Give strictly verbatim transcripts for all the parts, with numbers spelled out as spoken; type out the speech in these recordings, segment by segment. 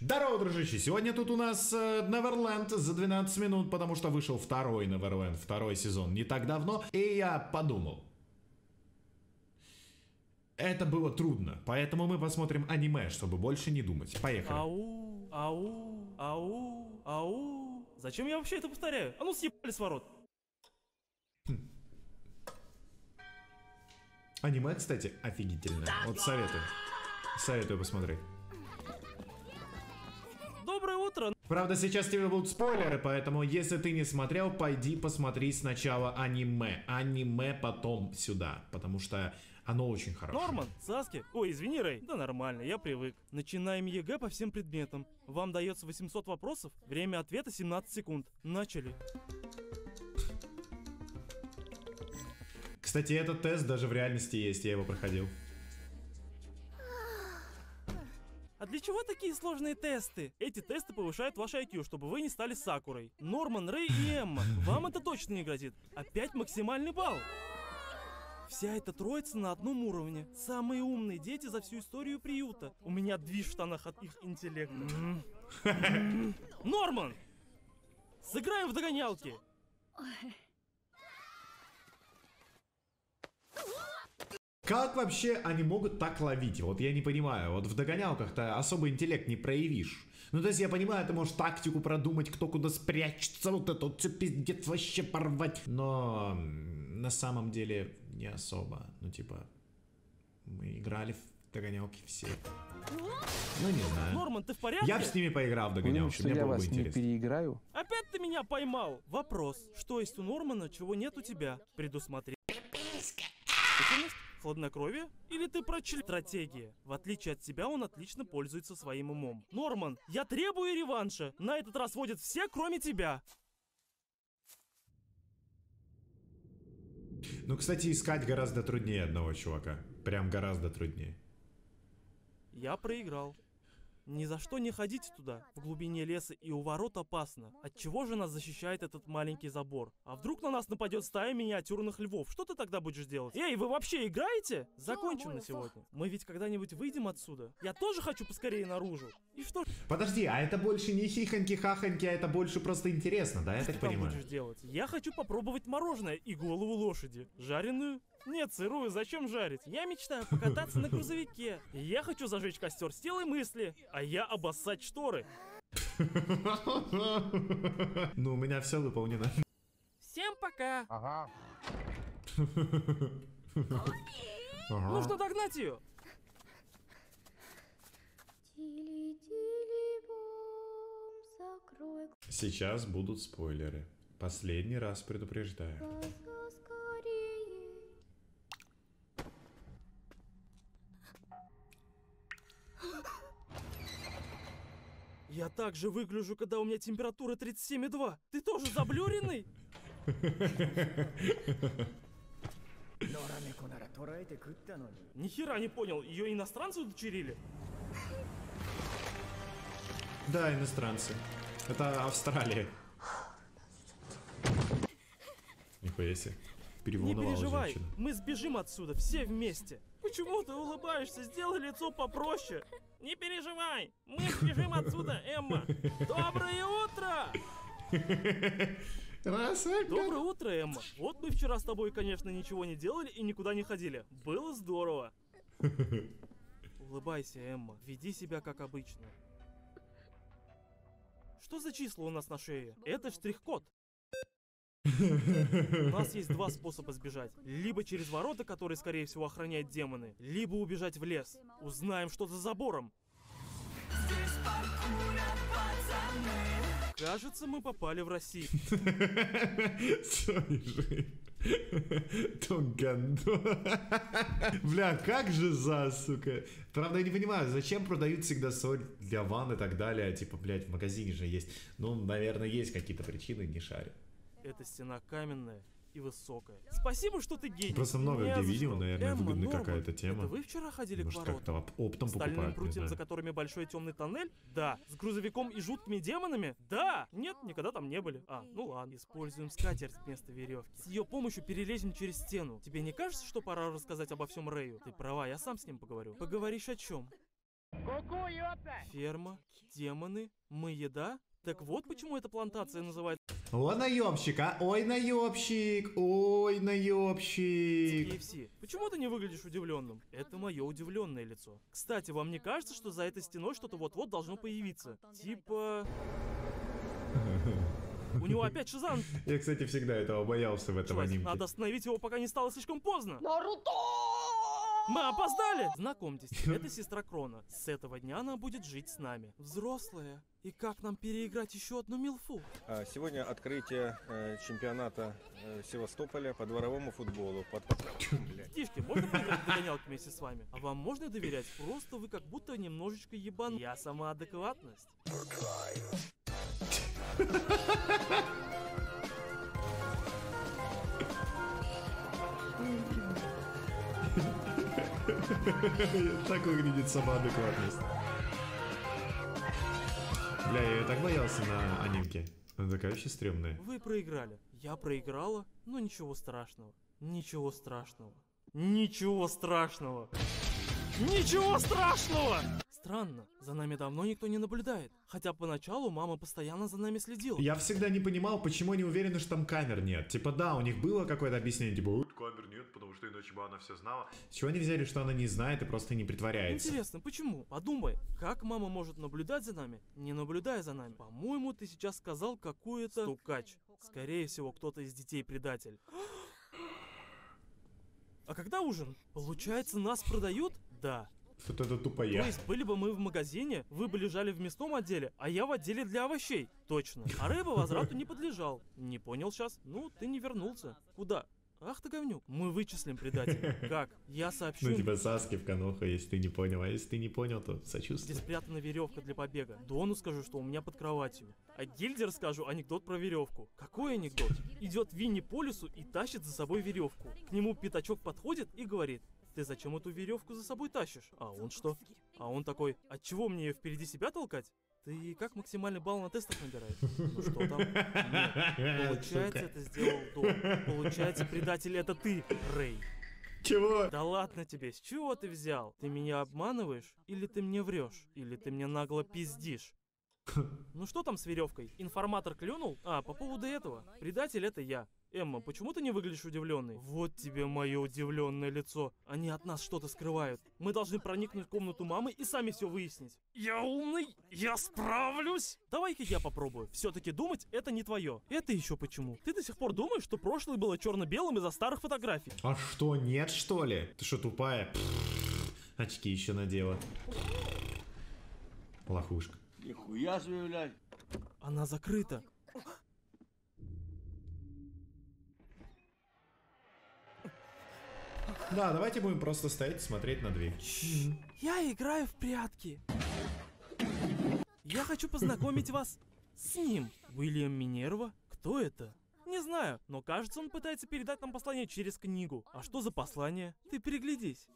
Здорово, дружище! Сегодня тут у нас э, Неверленд за двенадцать минут, потому что вышел второй Неверленд, второй сезон не так давно, и я подумал. Это было трудно, поэтому мы посмотрим аниме, чтобы больше не думать. Поехали. Ау, ау, ау, ау. Зачем я вообще это повторяю? А ну съебали с ворот. Аниме, кстати, офигительное. Вот советую. Советую посмотреть. Доброе утро. Правда, сейчас тебе будут спойлеры, поэтому, если ты не смотрел, пойди посмотри сначала аниме. Аниме потом сюда, потому что оно очень хорошее. Норман, Саски. Ой, извини, Рей. Да нормально, я привык. Начинаем ЕГЭ по всем предметам. Вам дается восемьсот вопросов, время ответа семнадцать секунд. Начали. Кстати, этот тест даже в реальности есть, я его проходил. А для чего такие сложные тесты? Эти тесты повышают ваш ай кью, чтобы вы не стали Сакурой. Норман, Рей и Эмма, вам это точно не грозит. Опять максимальный балл. Вся эта троица на одном уровне. Самые умные дети за всю историю приюта. У меня движ в штанах от их интеллекта. Норман! Сыграем в догонялки! Как вообще они могут так ловить? Вот я не понимаю. Вот в догонялках-то особо интеллект не проявишь. Ну, то есть я понимаю, ты можешь тактику продумать, кто куда спрячется, вот это вот все пиздец вообще порвать. Но на самом деле не особо. Ну, типа, мы играли в догонялки все. Ну, не знаю. Норман, ты в порядке? Я бы с ними поиграл в догонялки. Мне было бы интересно. Не переиграю. Опять ты меня поймал. Вопрос. Что есть у Нормана, чего нет у тебя? Предусмотри. Хладнокровие? Или ты прочли стратегии? В отличие от тебя, он отлично пользуется своим умом. Норман, я требую реванша. На этот раз водят все, кроме тебя. Ну, кстати, искать гораздо труднее одного чувака. Прям гораздо труднее. Я проиграл. Ни за что не ходите туда. В глубине леса и у ворот опасно. От чего же нас защищает этот маленький забор? А вдруг на нас нападет стая миниатюрных львов? Что ты тогда будешь делать? Эй, вы вообще играете? Закончим на сегодня. Мы ведь когда-нибудь выйдем отсюда. Я тоже хочу поскорее наружу. И что? Подожди, а это больше не хихоньки-хахоньки, а это больше просто интересно, да? Я так понимаю. Что будешь делать? Я хочу попробовать мороженое и голову лошади. Жареную? Нет, сырую, зачем жарить? Я мечтаю покататься на грузовике. Я хочу зажечь костер с телой мысли, а я обоссать шторы. Ну, у меня все выполнено. Всем пока. Ага. Нужно догнать ее. Сейчас будут спойлеры. Последний раз предупреждаю. Я так же выгляжу, когда у меня температура тридцать семь и два. Ты тоже заблюренный? Нихера не понял, ее иностранцы удочерили? Да, иностранцы. Это Австралия. Нихуя себе. Не переживай, женщина. Мы сбежим отсюда, все вместе. Почему ты улыбаешься? Сделай лицо попроще. Не переживай, мы сбежим отсюда, Эмма. Доброе утро! Доброе утро, Эмма. Вот мы вчера с тобой, конечно, ничего не делали и никуда не ходили. Было здорово. Улыбайся, Эмма. Веди себя как обычно. Что за числа у нас на шее? Это штрих-код. У нас есть два способа сбежать. Либо через ворота, которые, скорее всего, охраняют демоны, либо убежать в лес. Узнаем, что за забором. Кажется, мы попали в Россию. Бля, как же за, сука. Правда, я не понимаю, зачем продают всегда соль для ванн и так далее. Типа, блядь, в магазине же есть. Ну, наверное, есть какие-то причины, не шарю. Эта стена каменная и высокая. Спасибо, что ты гений. Просто много где видел, наверное, Эмма, выгодна какая-то тема. Это вы вчера ходили может, к воротам? Оптом стальным прутьям, за которыми большой темный тоннель? Да. С грузовиком и жуткими демонами? Да. Нет, никогда там не были. А, ну ладно. Используем скатерть вместо веревки. С ее помощью перелезем через стену. Тебе не кажется, что пора рассказать обо всем Рэю? Ты права, я сам с ним поговорю. Поговоришь о чем? Ферма, демоны, мы еда. Так вот почему эта плантация называется... О, наёбщик, а? Ой, наёбщик! Ой, наёбщик! кей эф си, почему ты не выглядишь удивленным? Это мое удивленное лицо. Кстати, вам не кажется, что за этой стеной что-то вот-вот должно появиться? Типа... У него опять Шизан. Я, кстати, всегда этого боялся в этом Чувак, аниме. Надо остановить его, пока не стало слишком поздно. Наруто! Мы опоздали! Знакомьтесь, это сестра Крона. С этого дня она будет жить с нами. Взрослая. И как нам переиграть еще одну милфу? Сегодня открытие э, чемпионата э, Севастополя по дворовому футболу. Под... Птички, можно поиграть в догонялки вместе с вами? А вам можно доверять? Просто вы как будто немножечко ебан. Я самоадекватность. Так выглядит самоадекватность. Бля, я ее так боялся на анимке. Она такая вообще стрёмная. Вы проиграли. Я проиграла, но ничего страшного. Ничего страшного. Ничего страшного. Ничего страшного! Странно, за нами давно никто не наблюдает. Хотя поначалу мама постоянно за нами следила. Я всегда не понимал, почему они уверены, что там камер нет. Типа да, у них было какое-то объяснение, типа камер нет, потому что иначе бы она все знала. С чего они взяли, что она не знает и просто не притворяется? Интересно, почему? Подумай, как мама может наблюдать за нами, не наблюдая за нами? По-моему, ты сейчас сказал какую-то... Стукач. Скорее всего, кто-то из детей предатель. А когда ужин? Получается, нас продают? Да. Вот это тупо я. То есть были бы мы в магазине, вы бы лежали в мясном отделе, а я в отделе для овощей. Точно. А рыба возврату не подлежал. Не понял сейчас? Ну, ты не вернулся. Куда? Ах ты говнюк. Мы вычислим предателя. Как? Я сообщу... Ну тебя Саски в каноха, если ты не понял. А если ты не понял, то сочувствую. Здесь спрятана веревка для побега. Дону скажу, что у меня под кроватью. А Гильде расскажу анекдот про веревку. Какой анекдот? Идет Винни по лесу и тащит за собой веревку. К нему пятачок подходит и говорит: ты зачем эту веревку за собой тащишь? А он что? А он такой: от чего мне ее впереди себя толкать? Ты как максимальный балл на тестах набираешь? Ну что там? Нет. Получается, это сделал Дон. Получается, предатель это ты, Рей. Чего? Да ладно тебе, с чего ты взял? Ты меня обманываешь? Или ты мне врешь? Или ты мне нагло пиздишь? Ну что там с веревкой? Информатор клюнул? А, по поводу этого. Предатель это я. Эмма, почему ты не выглядишь удивленной? Вот тебе мое удивленное лицо. Они от нас что-то скрывают. Мы должны проникнуть в комнату мамы и сами все выяснить. Я умный, я справлюсь. Давай-ка я попробую. Все-таки думать это не твое. Это еще почему? Ты до сих пор думаешь, что прошлое было черно-белым из-за старых фотографий? А что, нет, что ли? Ты что, тупая? Очки еще надела. Лохушка. Нихуя себе, блядь. Она закрыта. Да, давайте будем просто стоять и смотреть на дверь. Я играю в прятки. Я хочу познакомить вас с ним. Уильям Минерва? Кто это? Не знаю, но кажется, он пытается передать нам послание через книгу. А что за послание? Ты переглядись.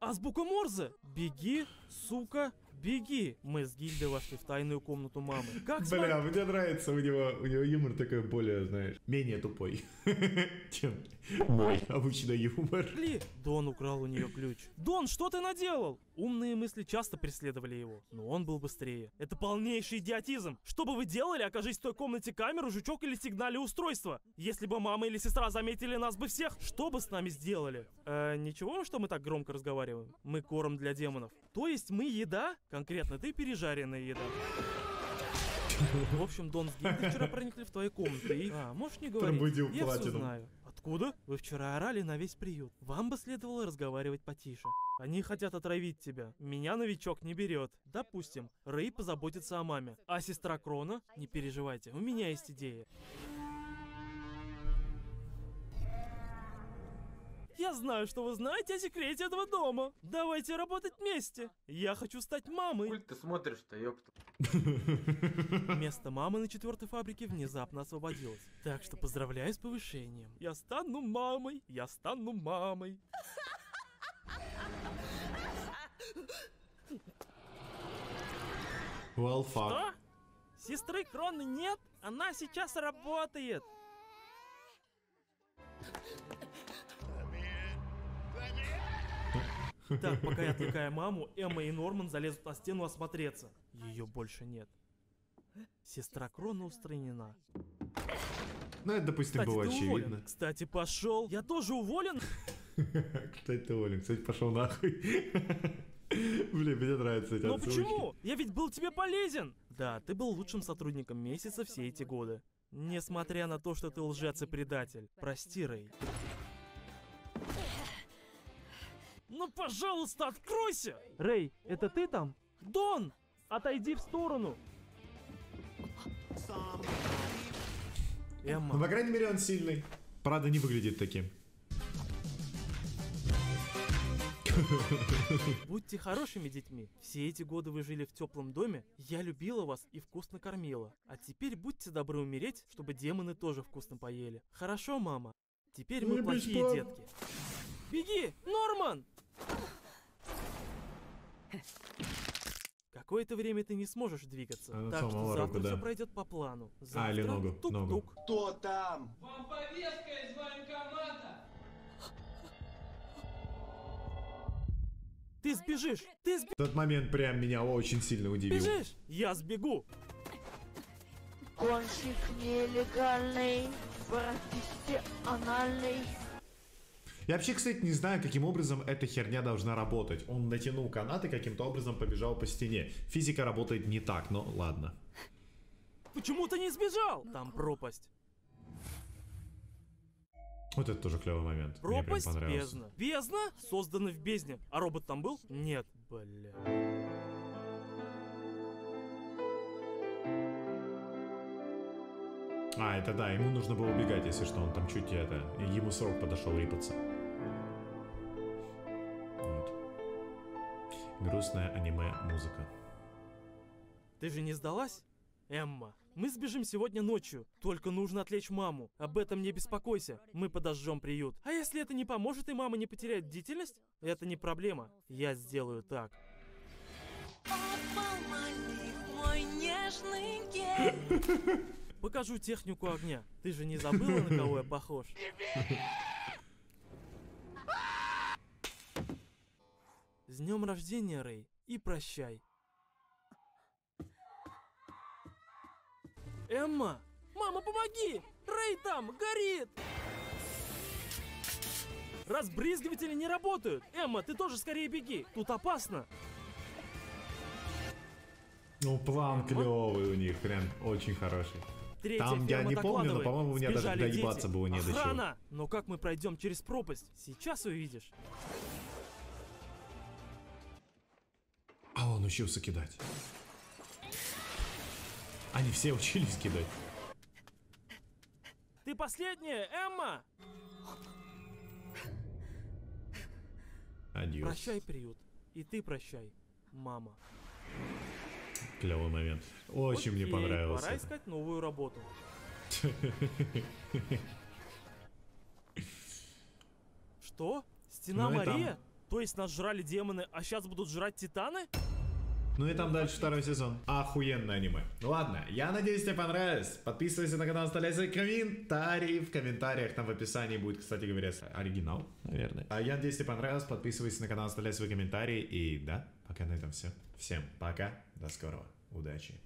Азбука Морзе! Беги, сука, беги! Мы с Гильдой вошли в тайную комнату мамы. Как с вами? Бля, мне нравится, у него, у него юмор такой более, знаешь, менее тупой, чем мой обычный юмор. Дон украл у нее ключ. Дон, что ты наделал? Умные мысли часто преследовали его, но он был быстрее. Это полнейший идиотизм. Что бы вы делали, окажись в той комнате камеру, жучок или сигнали устройства? Если бы мама или сестра заметили нас бы всех, что бы с нами сделали? Э, ничего, что мы так громко разговариваем? Мы корм для демонов. То есть мы еда? Конкретно ты пережаренная еда. В общем, Дон с Генди вчера проникли в твою комнату и... А, можешь не говорить, пробудил я платину. Все знаю. Откуда? Вы вчера орали на весь приют. Вам бы следовало разговаривать потише. Они хотят отравить тебя. Меня новичок не берет. Допустим, Рей позаботится о маме. А сестра Крона? Не переживайте, у меня есть идея. Я знаю, что вы знаете о секрете этого дома. Давайте работать вместе. Я хочу стать мамой. Куль ты смотришь-то, ёпта. Место мамы на четвертой фабрике внезапно освободилось. Так что поздравляю с повышением. Я стану мамой. Я стану мамой. Что? Сестры Кроны нет? Она сейчас работает. Так, пока я отвлекаю маму, Эмма и Норман залезут на стену осмотреться. Ее больше нет. Сестра Крона устранена. Ну, это, допустим, кстати, было очевидно. Кстати, пошел. Я тоже уволен? Кстати, ты уволен. Кстати, пошел нахуй. Блин, мне нравятся эти отсылки. Но почему? Я ведь был тебе полезен. Да, ты был лучшим сотрудником месяца все эти годы. Несмотря на то, что ты лжец и предатель. Прости, Рей. Ну, пожалуйста, откройся! Рей, это ты там? Дон! Отойди в сторону! Эмма. Ну, по крайней мере, он сильный. Правда, не выглядит таким. Будьте хорошими детьми. Все эти годы вы жили в теплом доме, я любила вас и вкусно кормила. А теперь будьте добры умереть, чтобы демоны тоже вкусно поели. Хорошо, мама? Теперь мы плохие детки. Беги, Норман! Какое-то время ты не сможешь двигаться, а так что завтра руку, да. Все пройдет по плану. Завтра а, или ногу, тук-тук. Ногу. Кто там? Вам повестка из военкомата! Ты сбежишь! Ты сбежишь! Тот момент прям меня очень сильно удивил. Бежишь? Я сбегу! Кончик нелегальный, профессиональный. Я вообще, кстати, не знаю, каким образом эта херня должна работать. Он натянул канат и каким-то образом побежал по стене. Физика работает не так, но ладно. Почему ты не сбежал? Там пропасть. Вот это тоже клевый момент. Пропасть, мне прям бездна. Бездна создана в бездне. А робот там был? Нет, бля. А, это да, ему нужно было убегать, если что. Он там чуть это... Ему срок подошел рипаться. Грустная аниме-музыка. Ты же не сдалась, Эмма? Мы сбежим сегодня ночью. Только нужно отвлечь маму. Об этом не беспокойся. Мы подожжем приют. А если это не поможет и мама не потеряет бдительность? Это не проблема. Я сделаю так. Покажу технику огня. Ты же не забыла, на кого я похож? С днем рождения, Рей, и прощай. Эмма! Мама, помоги! Рей там горит! Разбрызгиватели не работают! Эмма, ты тоже скорее беги! Тут опасно! Ну, план клевый у них, прям очень хороший. Третья там я не помню, но, по-моему, у меня даже доебаться дети. Было не до чего. Но как мы пройдем через пропасть? Сейчас увидишь. А он учился кидать. Они все учились кидать. Ты последняя, Эмма! Адьос. Прощай, приют. И ты прощай, мама. Клевый момент. Очень окей, мне понравился. Пора искать новую работу. Что? Стена Мария? То есть нас жрали демоны, а сейчас будут жрать титаны? Ну и там дальше второй сезон. Охуенное аниме. Ладно, я надеюсь, тебе понравилось. Подписывайся на канал, оставляй свои комментарии. В комментариях там в описании будет, кстати говоря, оригинал, наверное. А я надеюсь, тебе понравилось. Подписывайся на канал, оставляй свои комментарии. И да, пока на этом все. Всем пока, до скорого, удачи.